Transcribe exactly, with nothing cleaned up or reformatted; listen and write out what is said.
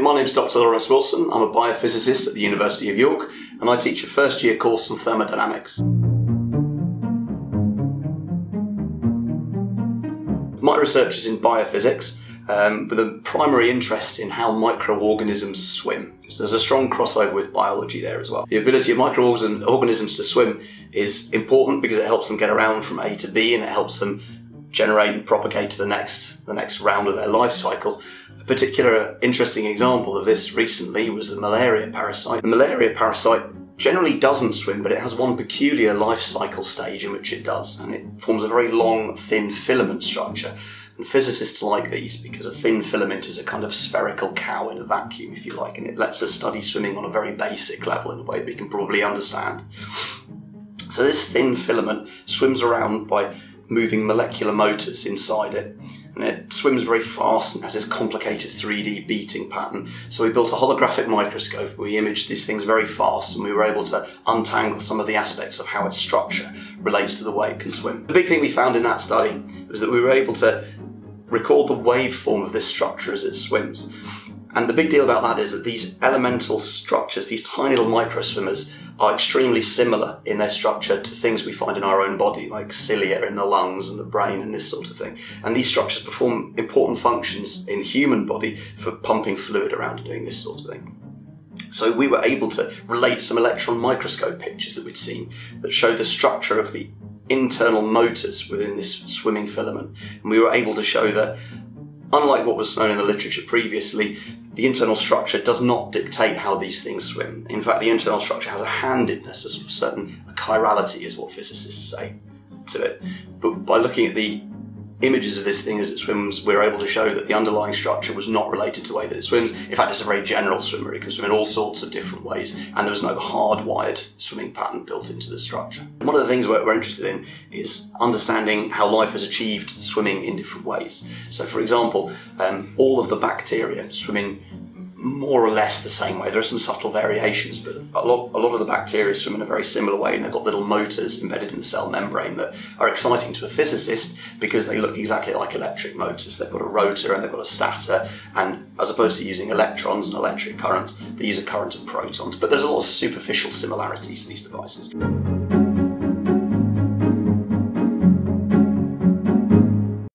My name's Doctor Laurence Wilson. I'm a biophysicist at the University of York, and I teach a first year course on thermodynamics. My research is in biophysics, um, with a primary interest in how microorganisms swim. So there's a strong crossover with biology there as well. The ability of microorganisms to swim is important because it helps them get around from A to B, and it helps them generate and propagate to the next, the next round of their life cycle. A particular interesting example of this recently was the malaria parasite. The malaria parasite generally doesn't swim, but it has one peculiar life cycle stage in which it does, and it forms a very long, thin filament structure. And physicists like these because a thin filament is a kind of spherical cow in a vacuum, if you like, and it lets us study swimming on a very basic level in a way that we can probably understand. So this thin filament swims around by moving molecular motors inside it, and it swims very fast and has this complicated three D beating pattern. So we built a holographic microscope. We imaged these things very fast, and we were able to untangle some of the aspects of how its structure relates to the way it can swim. The big thing we found in that study was that we were able to record the waveform of this structure as it swims. And the big deal about that is that these elemental structures, these tiny little microswimmers, are extremely similar in their structure to things we find in our own body, like cilia in the lungs and the brain and this sort of thing. And these structures perform important functions in the human body for pumping fluid around and doing this sort of thing. So we were able to relate some electron microscope pictures that we'd seen that showed the structure of the internal motors within this swimming filament. And we were able to show that, unlike what was known in the literature previously, the internal structure does not dictate how these things swim. In fact, the internal structure has a handedness, a sort of certain a chirality is what physicists say to it. But by looking at the images of this thing as it swims, we're able to show that the underlying structure was not related to the way that it swims. In fact, it's a very general swimmer. It can swim in all sorts of different ways, and there was no hardwired swimming pattern built into the structure. One of the things we're, we're interested in is understanding how life has achieved swimming in different ways. So, for example, um, all of the bacteria swim in more or less the same way. There are some subtle variations, but a lot, a lot of the bacteria swim in a very similar way, and they've got little motors embedded in the cell membrane that are exciting to a physicist because they look exactly like electric motors. They've got a rotor and they've got a stator, and as opposed to using electrons and electric current, they use a current of protons. But there's a lot of superficial similarities to these devices.